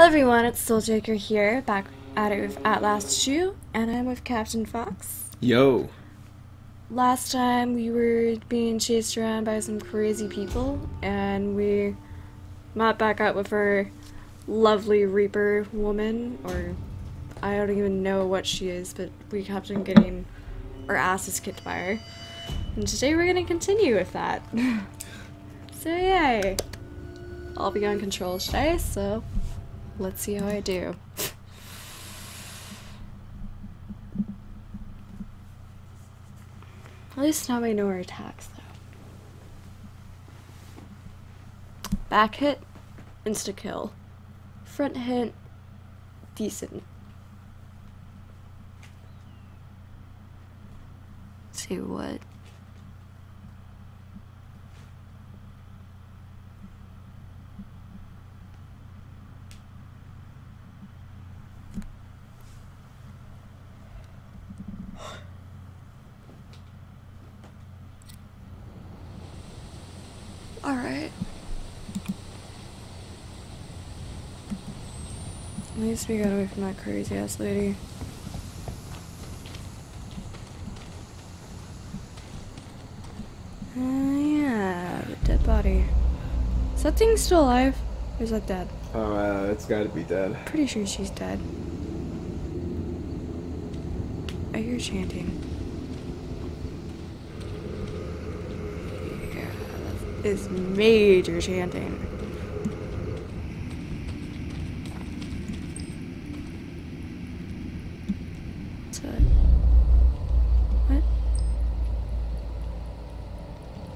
Hello everyone, it's Souljaker here, back at it with At Last Shoe, and I'm with Captain Fox. Yo! Last time we were being chased around by some crazy people, and we met back up with our lovely Reaper woman, or I don't even know what she is, but we kept on getting our asses kicked by her. And today we're gonna continue with that. So yay! I'll be on control today, so let's see how I do. At least now I know our attacks, though. Back hit, insta kill. Front hit, decent. Let's see what. At least we got away from that crazy ass lady. Yeah, the dead body. Is that thing still alive? Or is that dead? Oh, it's gotta be dead. Pretty sure she's dead. I hear chanting. Yeah, that is major chanting.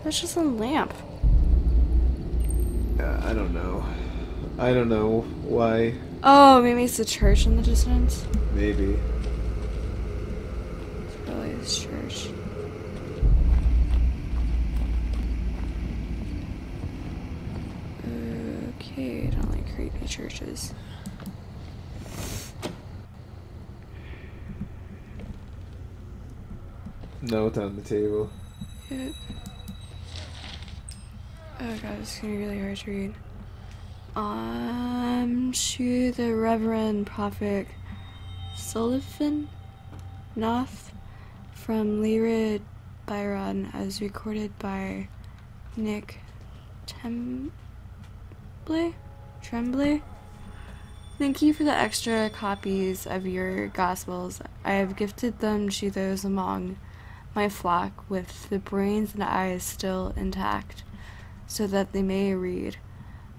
That's just a lamp. I don't know. I don't know why. Oh, maybe it's the church in the distance? Maybe. It's probably this church. Okay, I don't like creepy churches. Note on the table. Yep. Oh god, this is gonna be really hard to read. To the Reverend Prophet Sulifanoth from Lyrid Byron, as recorded by Nick Tremblay. Thank you for the extra copies of your Gospels. I have gifted them to those among my flock with the brains and eyes still intact, so that they may read.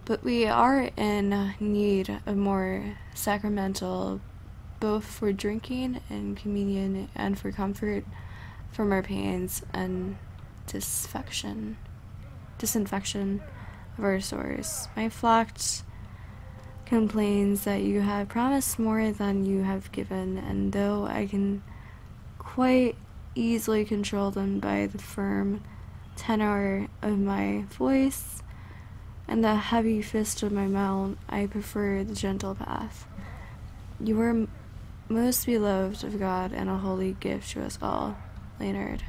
But we are in need of more sacramental, both for drinking and communion, and for comfort from our pains and disinfection of our sores. My flock complains that you have promised more than you have given, and though I can quite easily control them by the firm tenor of my voice and the heavy fist of my mouth, I prefer the gentle path. You were most beloved of God and a holy gift to us all. Leonard.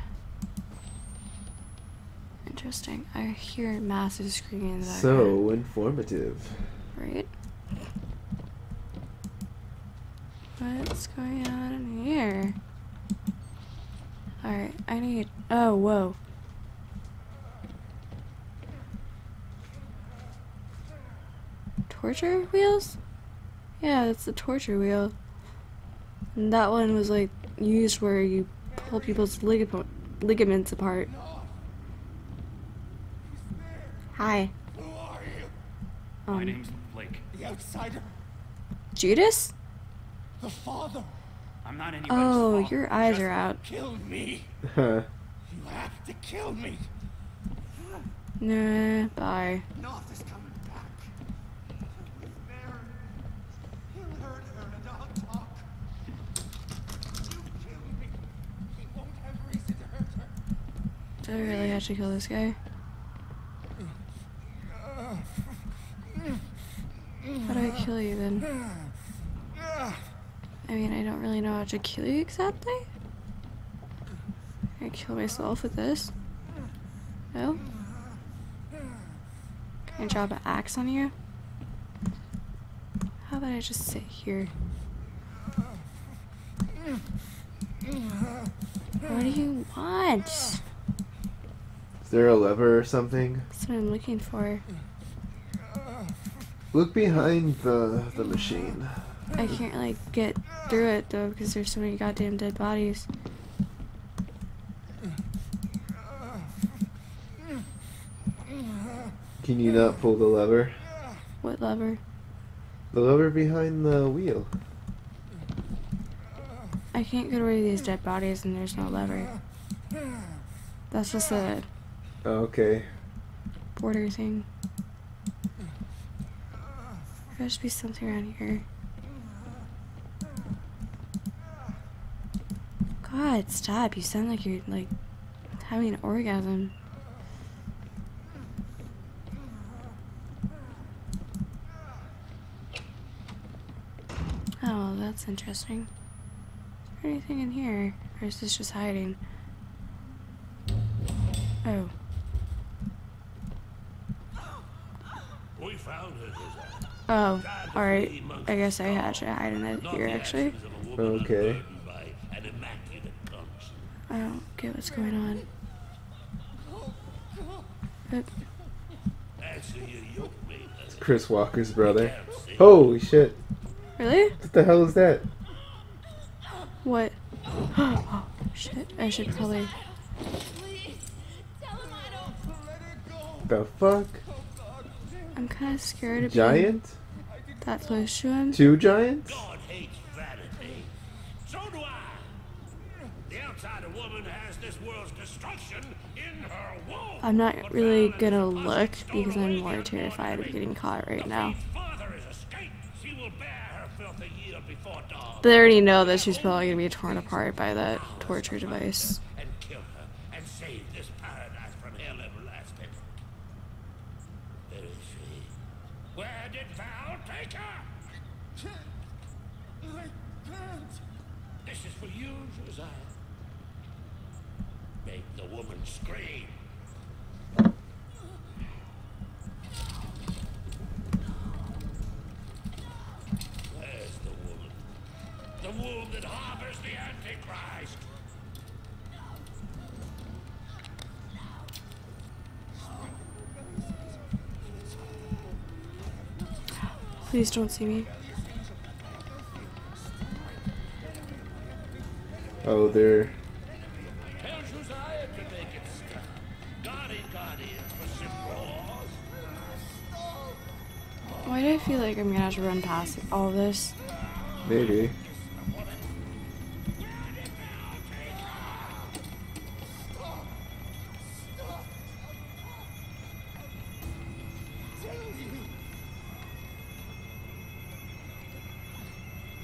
Interesting. I hear massive screaming. So informative. Right? What's going on in here? Alright, I need. Oh, whoa. Torture wheels? Yeah, that's the torture wheel. And that one was like used where you pull people's ligaments apart. Hi. Who are you? My name's Blake. The outsider. Judas? The father. I'm not anybody's father. Your eyes just are out. Kill me. You have to kill me. Nah, bye. North is coming. Do I really have to kill this guy? How do I kill you then? I mean, I don't really know how to kill you exactly. Can I kill myself with this? No? Can I drop an axe on you? How about I just sit here? What do you want? Is there a lever or something? That's what I'm looking for. Look behind the machine. I can't, like, get through it, though, because there's so many goddamn dead bodies. Can you not pull the lever? What lever? The lever behind the wheel. I can't get rid of these dead bodies and there's no lever. That's just a... okay. Border thing. There should be something around here. God, stop. You sound like you're, like, having an orgasm. Oh, that's interesting. Is there anything in here? Or is this just hiding? Oh. We found it. Oh, alright. I guess I had to hide in it here, actually. Okay. I don't get what's going on. It's Chris Walker's brother. Holy shit. Really? What the hell is that? What? Oh, shit. I should probably... The fuck? I'm kind of scared of giant? Being that close to him. Two giants? God hates vanity. So do I. The outside of woman has this world's destruction in her womb. I'm not really gonna look because I'm more terrified of getting caught right now. But I already know that she's probably gonna be torn apart by that torture device. Scream. Where's the woman? The womb that harbors the Antichrist. Please don't see me. Oh, there. Why do I feel like I'm gonna have to run past all this? Maybe.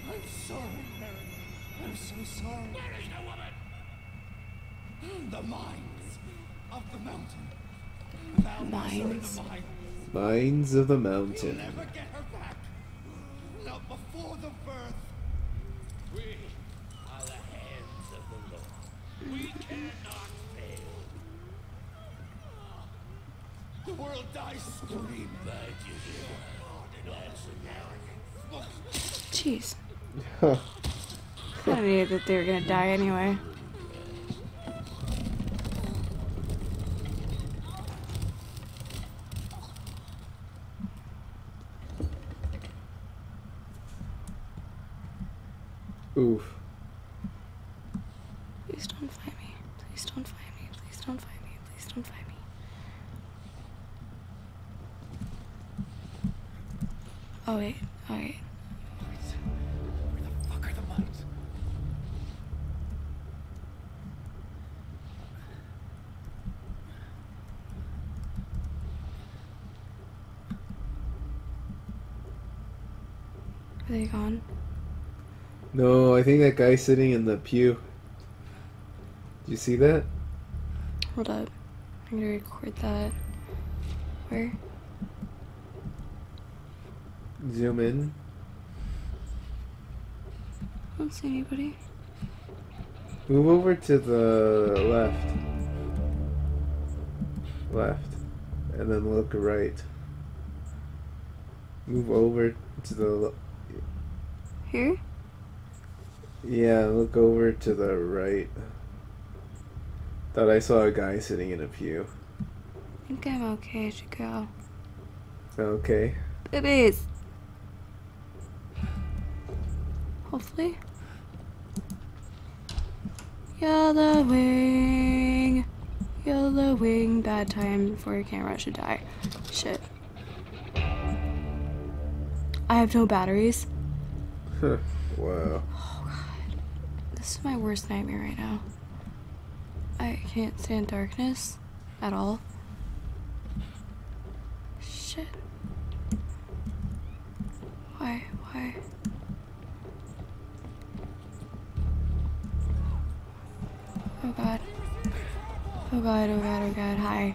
I'm sorry, Mary. I'm so sorry. Where is the woman? The mines of the mountain. Mines. Mines of the mountain. We'll never get her back. Not before the birth. We are the hands of the Lord. We cannot fail. The world dies screaming. Jeez. I knew that they were gonna die anyway. Oof. Please don't fight me. Please don't fight me. Please don't fight me. Please don't fight me. Oh wait. Oh wait. Where the fuck are the mines? Are they gone? No, I think that guy's sitting in the pew. Do you see that? Hold up. I'm gonna record that. Where? Zoom in. I don't see anybody. Move over to the left. Left. And then look right. Move over to the Here? Yeah, look over to the right. Thought I saw a guy sitting in a pew. I think I'm okay. I should go. Okay. Boobies! Hopefully. Yellowing, bad time before your camera should die. Shit. I have no batteries. Huh. Wow. Oh god. This is my worst nightmare right now. I can't stand darkness at all. Shit. Why? Oh god. Oh god. Hi.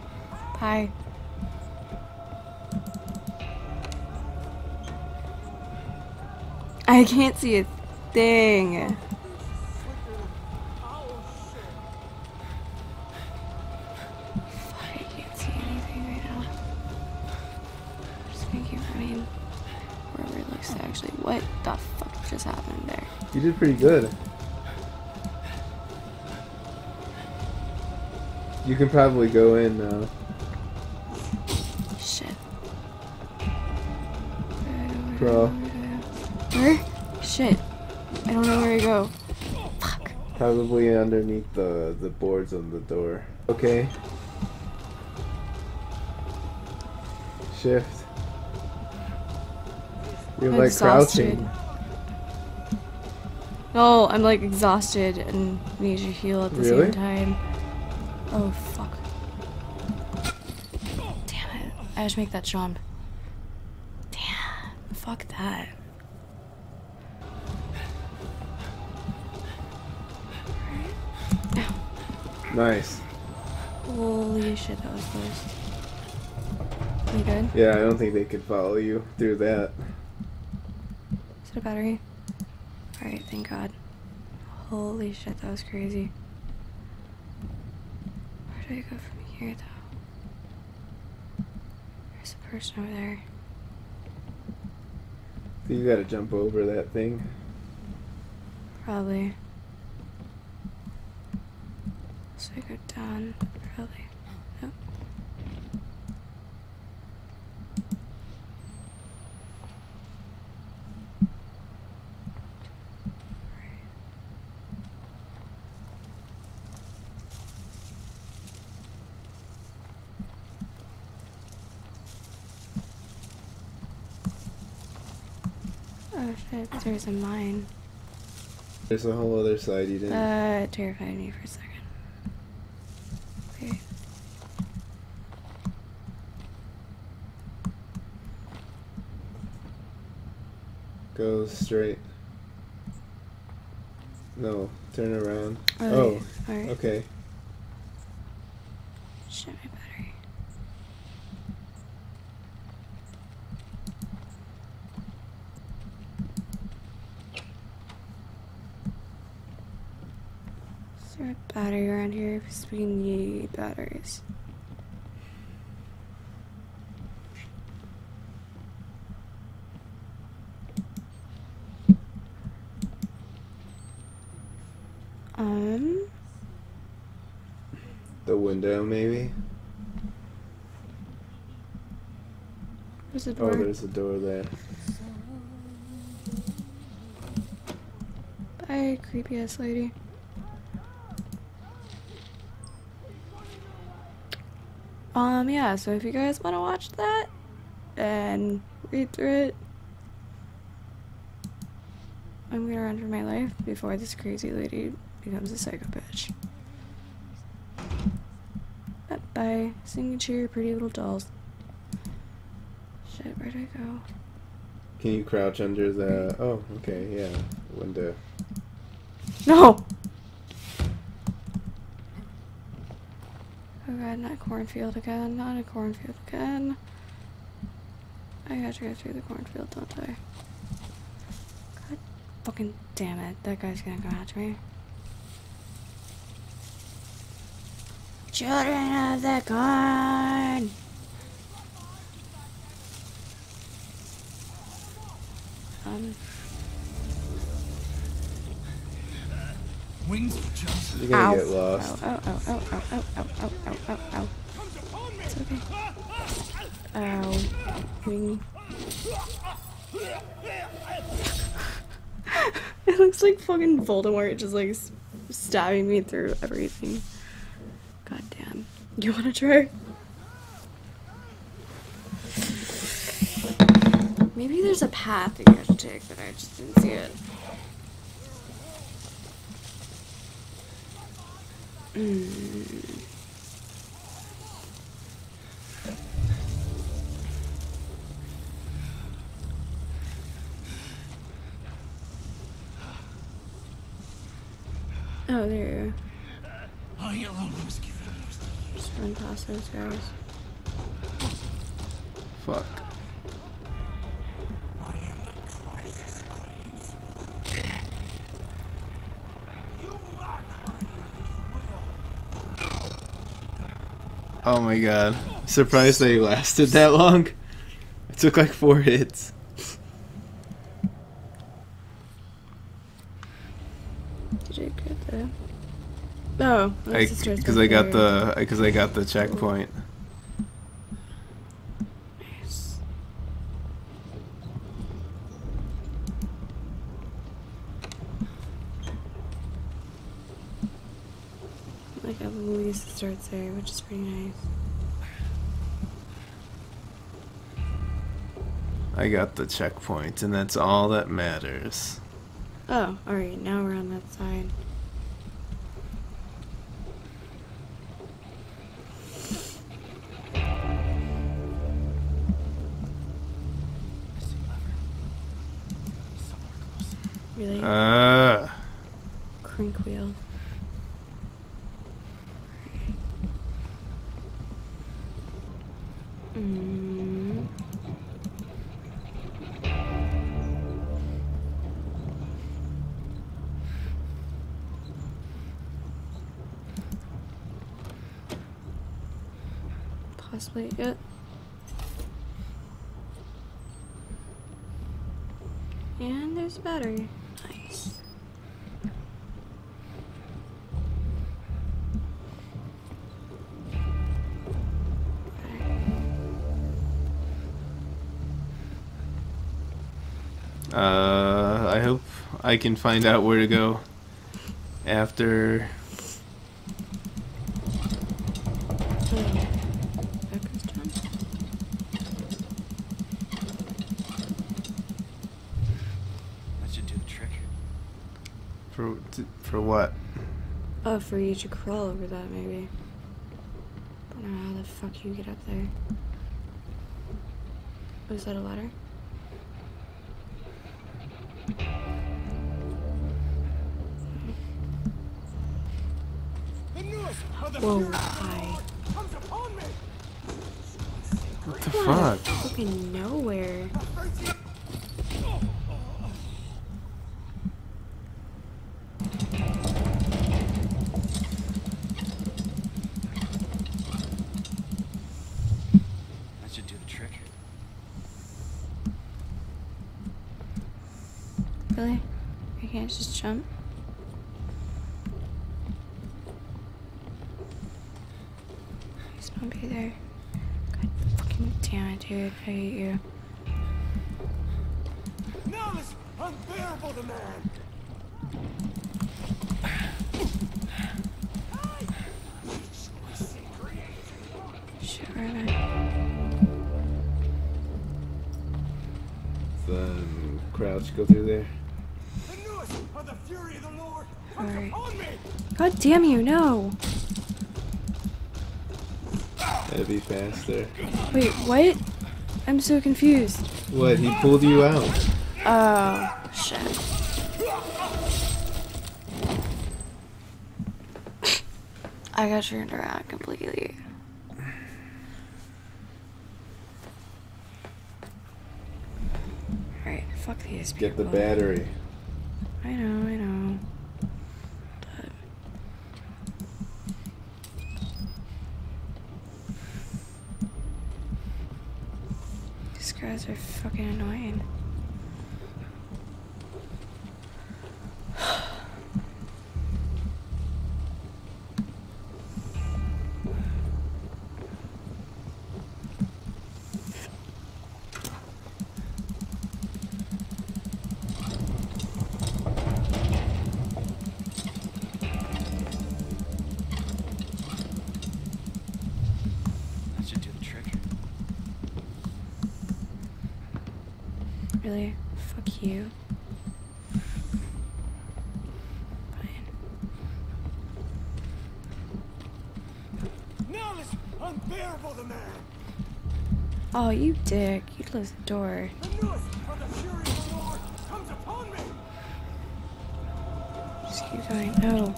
I can't see a thing. What the fuck just happened there? You did pretty good. You can probably go in now. Shit. Bro. Where? Shit. I don't know where to go. Fuck. Probably underneath the boards on the door. Okay. Shift. You're I'm like exhausted. Crouching. No, I'm like exhausted and need to heal at the same time. Oh fuck. Damn it. I have to make that jump. Damn. Fuck that. Ow. Nice. Holy shit, that was close. You good? Yeah, I don't think they could follow you through that. Battery. Alright, thank God. Holy shit, that was crazy. Where do I go from here, though? There's a person over there. So you gotta jump over that thing? Probably. So I go down, probably. Nope. There's a mine. There's a whole other side you didn't. That terrified me for a second. Okay. Go straight. No, turn around. Oh, yeah. All right. Okay. Shit, my battery. Battery around here because we need batteries. The window maybe? There's a door. Oh, there's a door there. Bye, creepy ass lady. Yeah, so if you guys want to watch that and read through it, I'm gonna run for my life before this crazy lady becomes a psycho bitch. Bye-bye. Sing and cheer, pretty little dolls. Shit, where do I go? Can you crouch under the... Oh, okay, yeah. Window. No! Oh god, not a cornfield again. I gotta go through the cornfield, don't I? God fucking damn it, that guy's gonna go after me. Children of the corn! You're gonna get lost. Ow, ow, ow, ow, ow, ow, ow, ow, ow, ow. It's okay. Ow. Wing. It looks like fucking Voldemort just like stabbing me through everything. God damn. You wanna try? Maybe there's a path that you have to take, but I just didn't see it. Mm. Oh, there you are. Just run past those guys. Fuck. Oh my god. Surprised they lasted that long. It took like 4 hits. Did you get that? Oh, because I got the checkpoint. Nice. Like at least it starts there, which is pretty nice. I got the checkpoint, and that's all that matters. Oh, alright, now we're on that side. Really? Crank wheel. Mm. Possibly it. And there's a battery. Nice. I hope I can find out where to go after. For what? Oh, for you to crawl over that, maybe. I don't know how the fuck you get up there. Was that a ladder? Whoa, hi. What the fuck? Fucking nowhere. Really? I can't just jump? Please don't be there. God fucking damn it, dude. I hate you. Now this unbearable demand! Shit, where am I? Then crouch, go through there. Alright. God damn you, no! That'd be faster. Wait, what? I'm so confused. What? He pulled you out. Oh, shit. I got turned around completely. Alright, fuck these people. Get the battery. I know, I know. But these guys are fucking annoying. Really? Fuck you. Fine. Now it's unbearable to man. Oh, you dick. You closed the door. The newest of the furious lord comes upon me. Just keep going. No.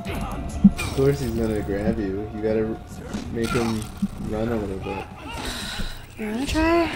Of course he's gonna grab you. You gotta make him run a little bit. You wanna try?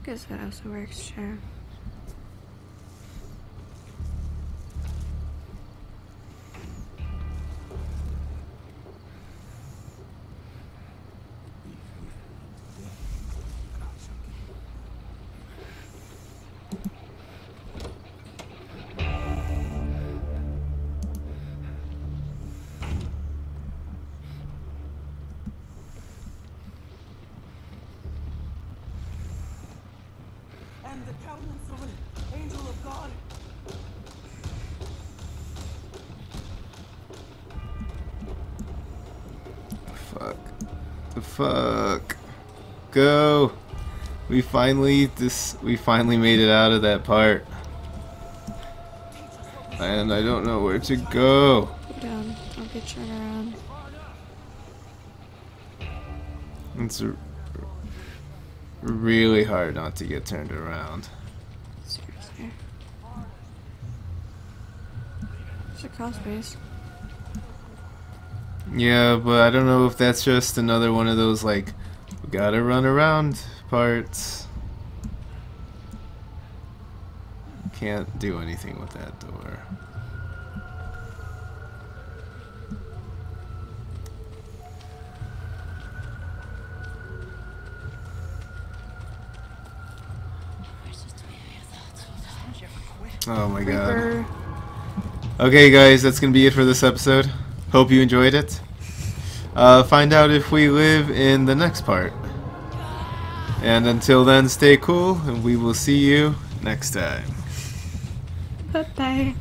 I guess that also works, sure. Fuck. Go. We finally made it out of that part. And I don't know where to go. Down. I'll get you around. It's really hard not to get turned around. Seriously. It's a crawl space. Yeah, but I don't know if that's just another one of those, like, we gotta run around parts. Can't do anything with that door. Oh my god. Okay guys, that's gonna be it for this episode. Hope you enjoyed it. Find out if we live in the next part. And until then, stay cool, and we will see you next time. Bye-bye.